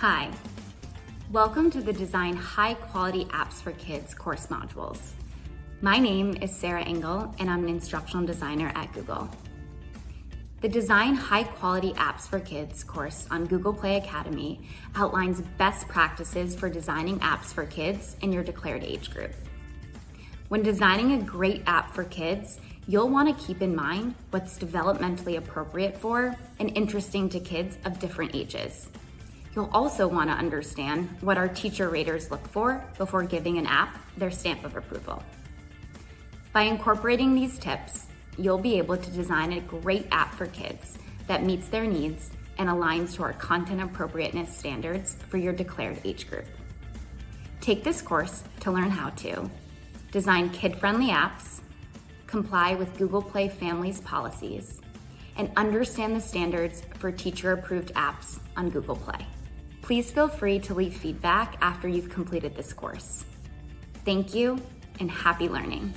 Hi, welcome to the Design High Quality Apps for Kids course modules. My name is Sarah Engel and I'm an instructional designer at Google. The Design High Quality Apps for Kids course on Google Play Academy outlines best practices for designing apps for kids in your declared age group. When designing a great app for kids, you'll want to keep in mind what's developmentally appropriate for and interesting to kids of different ages. You'll also want to understand what our teacher raters look for before giving an app their stamp of approval. By incorporating these tips, you'll be able to design a great app for kids that meets their needs and aligns to our content appropriateness standards for your declared age group. Take this course to learn how to design kid-friendly apps, comply with Google Play Families policies, and understand the standards for teacher-approved apps on Google Play. Please feel free to leave feedback after you've completed this course. Thank you and happy learning.